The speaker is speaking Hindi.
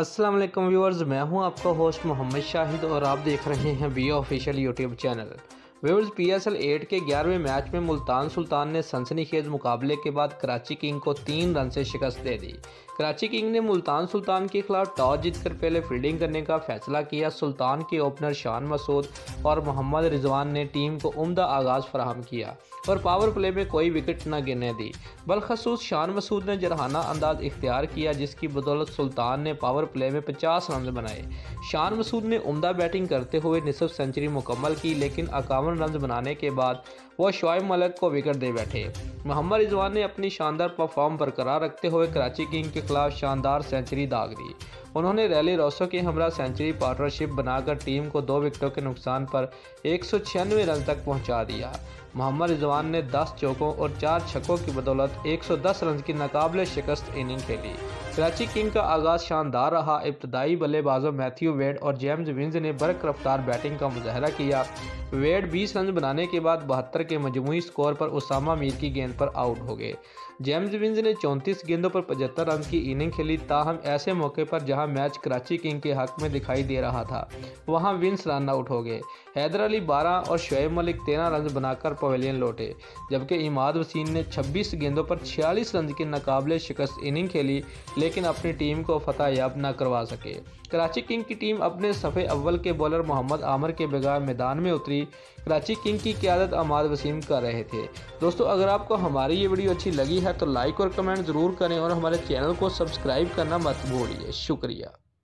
अस्सलाम वालेकुम व्यूअर्स, मैं हूं आपका होस्ट मोहम्मद शाहिद और आप देख रहे हैं BA official YouTube channel. Viewers, PSL 8 के 11वें मैच में मुल्तान सुल्तान ने सनसनीखेज मुकाबले के बाद कराची किंग को 3 रन से शिकस्त दे दी। कराची किंग ने मुल्तान सुल्तान के खिलाफ टॉस जीतकर पहले फील्डिंग करने का फैसला किया। सुल्तान के ओपनर शान मसूद और मोहम्मद रिजवान ने टीम को उम्दा आगाज़ फराहम किया और पावर प्ले में कोई विकेट न गिरने दी। बलखसूस शान मसूद ने जरहाना अंदाज इख्तियार किया, जिसकी बदौलत सुल्तान ने पावर प्ले में 50 रन बनाए। शान मसूद ने उम्दा बैटिंग करते हुए निसफ सेंचुरी मुकम्मल की, लेकिन 51 रन बनाने के बाद वो शोएब मलिक को विकेट दे बैठे। मोहम्मद रिजवान ने अपनी शानदार परफॉर्म बरकरार रखते हुए कराची किंग के खिलाफ शानदार सेंचुरी दाग दी। उन्होंने रैली रोसो के हमरा सेंचुरी पार्टनरशिप बनाकर टीम को 2 विकेटों के नुकसान पर 196 रन तक पहुंचा दिया। मोहम्मद रिजवान ने 10 चौकों और 4 छक्कों की बदौलत 110 रन की नाकाबिले शिकस्त इनिंग खेली। कराची किंग का आगाज़ शानदार रहा। इब्तदाई बल्लेबाजों मैथ्यू वेड और जेम्स विंस ने बर्क रफ्तार बैटिंग का मुजाहरा किया। वेड 20 रन बनाने के बाद 72 के मजमूई स्कोर पर उसामा मीर की गेंद पर आउट हो गए। जेम्स विंस ने 34 गेंदों पर 75 रन की इनिंग खेली। ताहम ऐसे मौके पर जहां मैच कराची किंग के हक में दिखाई दे रहा था, वहां विंस रन आउट हो गए। हैदर अली 12 और शोएब मलिक 13 रन बनाकर पवेलियन लौटे, जबकि इमाद वसीम ने 26 गेंदों पर 46 रन के नाकाबिले शिकस्त इनिंग खेली, लेकिन अपनी टीम को फतह याब न करवा सके। कराची किंग की टीम अपने सफ़े अव्वल के बॉलर मोहम्मद आमिर के बगैर मैदान में उतरी। कराची किंग की क़यादत इमाद वसीम कर रहे थे। दोस्तों, अगर आपको हमारी ये वीडियो अच्छी लगी है तो लाइक और कमेंट ज़रूर करें और हमारे चैनल को सब्सक्राइब करना मत भूलिए। शुक्रिया।